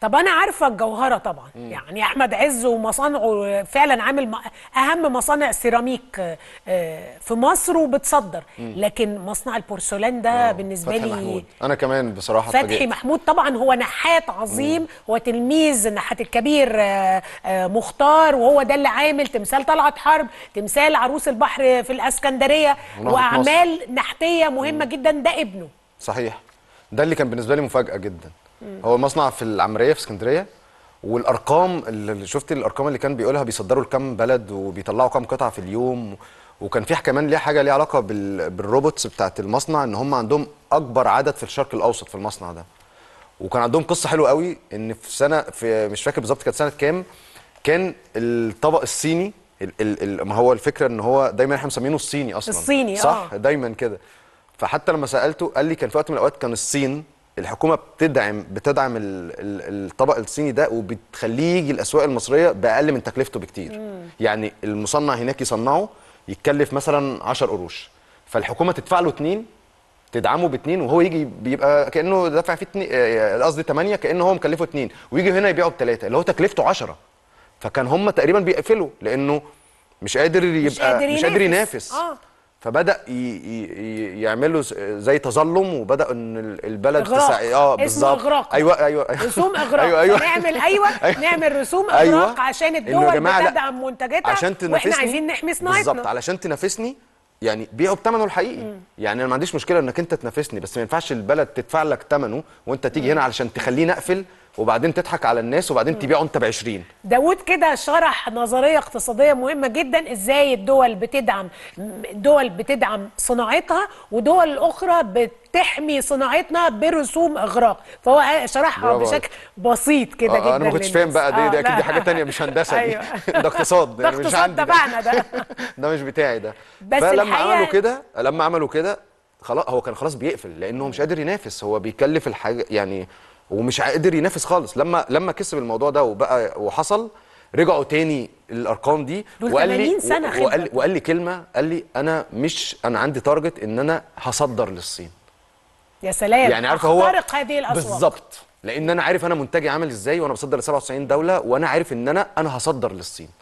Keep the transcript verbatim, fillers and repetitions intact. طب انا عارفه الجوهره طبعا. مم. يعني احمد عز ومصانعه فعلا عامل اهم مصانع سيراميك في مصر وبتصدر. مم. لكن مصنع البورسلان ده بالنسبه لي محمود. انا كمان بصراحه فتحي محمود طبعا هو نحات عظيم. مم. هو تلميذ النحات الكبير مختار، وهو ده اللي عامل تمثال طلعت حرب، تمثال عروس البحر في الاسكندريه، واعمال نحتيه مهمه. مم. جدا. ده ابنه صحيح، ده اللي كان بالنسبه لي مفاجاه جدا. هو مصنع في العمريه في اسكندريه، والارقام اللي شفت الارقام اللي كان بيقولها بيصدروا لكام بلد وبيطلعوا كام قطعه في اليوم، وكان في كمان ليه حاجه ليها علاقه بالروبوتس بتاعه المصنع، ان هم عندهم اكبر عدد في الشرق الاوسط في المصنع ده. وكان عندهم قصه حلوه قوي، ان في سنه في مش فاكر بالظبط كانت سنه كام، كان الطبق الصيني ال ال ال ما هو الفكره ان هو دايما احنا مسمينه الصيني اصلا الصيني صح. آه. دايما كده. فحتى لما سالته قال لي كان في وقت من الاوقات كان الصين الحكومه بتدعم بتدعم الطبق الصيني ده وبتخليه يجي الاسواق المصريه باقل من تكلفته بكتير. مم. يعني المصنع هناك يصنعه يتكلف مثلا عشرة قروش، فالحكومه تدفع له اتنين، تدعمه باتنين، وهو يجي بيبقى كانه دفع فيه اتنين، قصدي تمانية، كانه هو مكلفه اتنين، ويجي هنا يبيعه بتلاته اللي هو تكلفته عشرة. فكان هم تقريبا بيقفلوا لانه مش قادر يبقى مش قادر ينافس. آه. فبدا يعملوا زي تظلم، وبدا ان البلد تسع... اه بالظبط ايوه ايوه رسوم اغراق. أيوة أيوة. نعمل ايوه نعمل رسوم اغراق. أيوة. عشان الدول تدعم منتجاتها واحنا عايزين نحمي صناعتنا بالظبط. علشان تنافسني يعني بيعوا بثمنه الحقيقي. م. يعني انا ما عنديش مشكله انك انت تنافسني، بس ما ينفعش البلد تدفع لك ثمنه وانت تيجي. م. هنا علشان تخليه نقفل وبعدين تضحك على الناس وبعدين تبيعه انت ب عشرين. داوود كده شرح نظريه اقتصاديه مهمه جدا، ازاي الدول بتدعم دول بتدعم صناعتها ودول اخرى بتحمي صناعتنا برسوم اغراق، فهو شرحها بشكل بسيط كده. آه جدا. انا ما كنتش فاهم بقى دي, دي اكيد دي حاجه ثانيه مش هندسه. أيوة. ده اقتصاد ده مش عندي ده. ده. ده مش بتاعي ده. بس فلما عملوا كده لما عملوا كده خلاص هو كان خلاص بيقفل لانه مش قادر ينافس، هو بيكلف الحاجه يعني ومش قادر ينافس خالص. لما لما كسب الموضوع ده وبقى وحصل رجعوا تاني الارقام دي، وقال لي وقال, وقال لي كلمه، قال لي انا مش انا عندي تارجت ان انا هصدر للصين. يا سلام، يعني عارف هو اخترق هذه الاسواق بالظبط، لان انا عارف انا منتجي عامل ازاي وانا بصدر ل سبعة وتسعين دوله، وانا عارف ان انا انا هصدر للصين.